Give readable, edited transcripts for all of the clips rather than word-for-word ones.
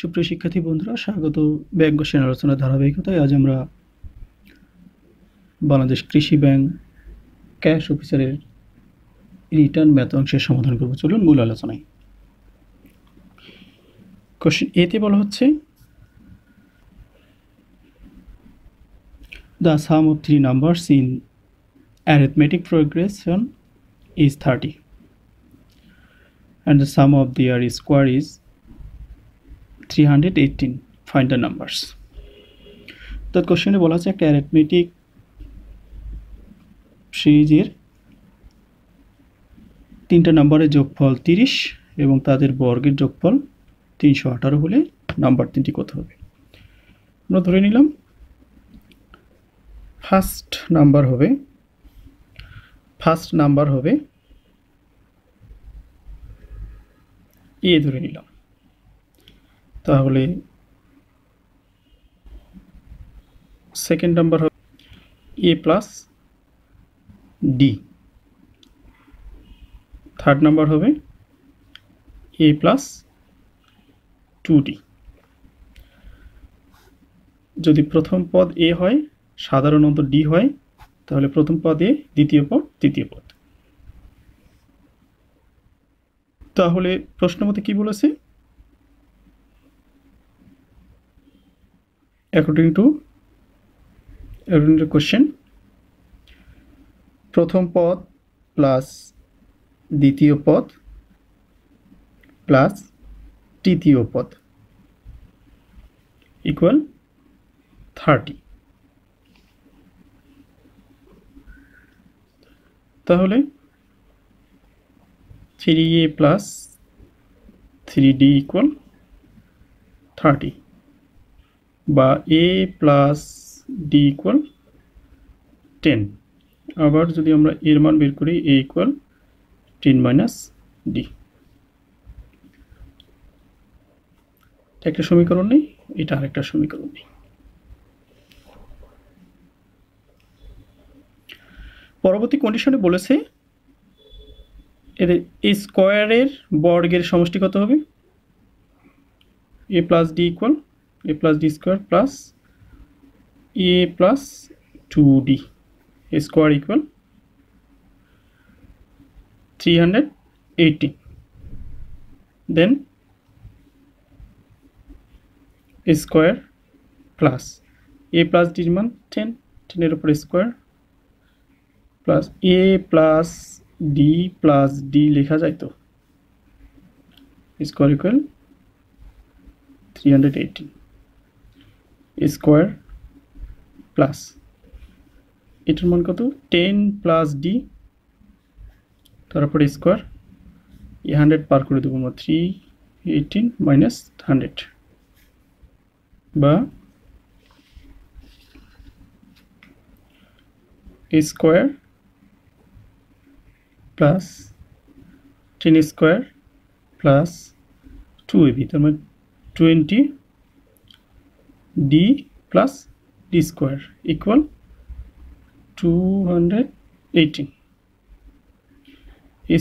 সুপ্রিয় শিক্ষার্থী বন্ধুরা, স্বাগত ব্যাংক কোশ্চেন আলোচনার ধারাবাহিকতায়। আজ আমরা বাংলাদেশ কৃষি ব্যাংক ক্যাশ অফিসারের রিটার্ন ম্যাথ অংশের সমাধান করব। চলুন মূল আলোচনায়। কোশ্চেন এতে বলা হচ্ছে the sum of three numbers in arithmetic progression is 30 and the sum of their square is 318. Find the numbers. The question is about the arithmetic series. Here, three numbers যোগফল 30 এবং তাদের বর্গের যোগফল 318 হলে নাম্বার তিনটি কত হবে? আমরা ধরে নিলাম ফার্স্ট নাম্বার হবে এ ধরে নিলাম। তাহলে সেকেন্ড নাম্বার হবে A plus D, third number হবে এ প্লাস 2d। যদি প্রথম পদ এ হয়, সাধারণত ডি হয়, তাহলে প্রথম পদ এ, দ্বিতীয় পদ তৃতীয় পদ। তাহলে প্রশ্ন মতে কি বলেছে? According to question, প্রথম পদ প্লাস দ্বিতীয় পদ প্লাস তৃতীয় পদ ইকুয়াল 30। তাহলে 3a প্লাস 3d ইকুয়াল 30 বা a প্লাস d ইকুয়াল 10। আবার যদি আমরা এর মান বের করি, a ইকুয়াল 10 মাইনাস d। একটা সমীকরণ নেই, এটা আরেকটা সমীকরণ নেই। পরবর্তী কন্ডিশনে বলেছে এদের এ স্কোয়ারের বর্গের সমষ্টি কত হবে? A plus D equal A plus D square plus A plus 2d square equal 380। Then square plus A plus ডির মান 10 উপরে square plus A plus D লেখা যায় তো স্কোয়ার ইকুয়াল 318 স্কোয়ার প্লাস এটার মান কত? 10 প্লাস ডি, তারপরে স্কোয়ার, এ 100 পার করে দেবো আমরা, 318 মাইনাস 100 বা square plus 10 square plus 2ab, তার মানে 20 D plus D square equal 218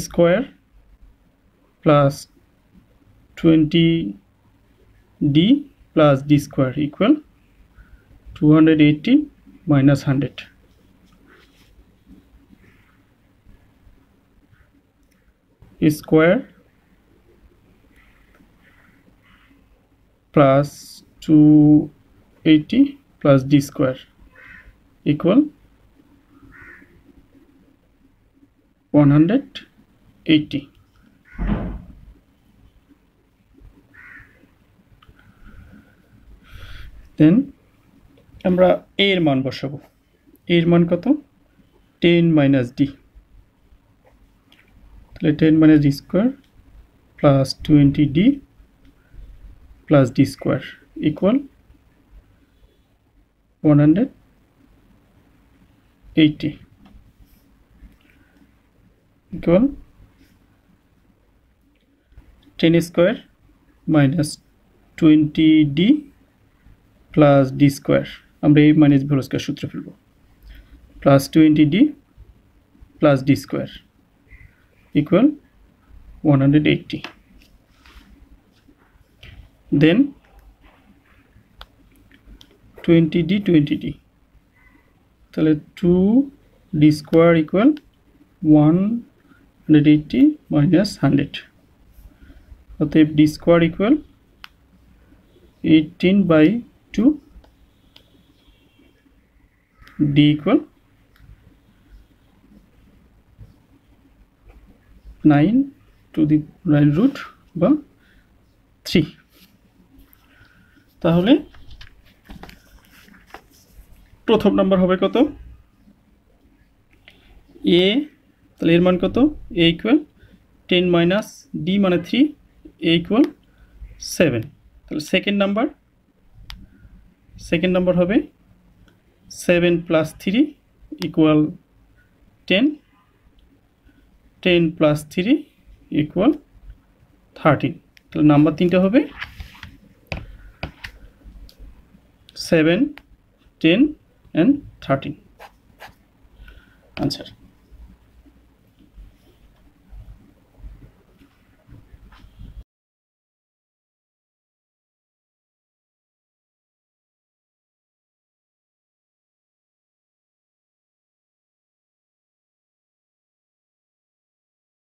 square plus 20 D plus D square equal 218 minus 100। Square plus 280 plus d square equal 180. Then amra মান বসাবো। এর মান কত? 10 minus d, তাহলে 10 minus D square plus 20 D plus D square equal 180 equal 10 square minus 20 D plus D square, আমরা এই minus value square সূত্র ফেলব, plus 20 D plus D square equal 180. Then 20D 20D, তাহলে 2D স্কয়ার ইকুয়াল 180 মাইনাস 100, অতএব D square equal 18/2, D equal 9 to the root বা 3। তাহলে প্রথম number হবে কত a, তাহলে এর মান কত a ইকুয়াল 10 মাইনাস d মানে 3, a ইকুয়াল 7। তাহলে সেকেন্ড নাম্বার হবে 7 + 3 ইকুয়াল 10 + 3 ইকুয়াল 13। তাহলে নাম্বার তিনটা হবে 7, 10 and 13 answer।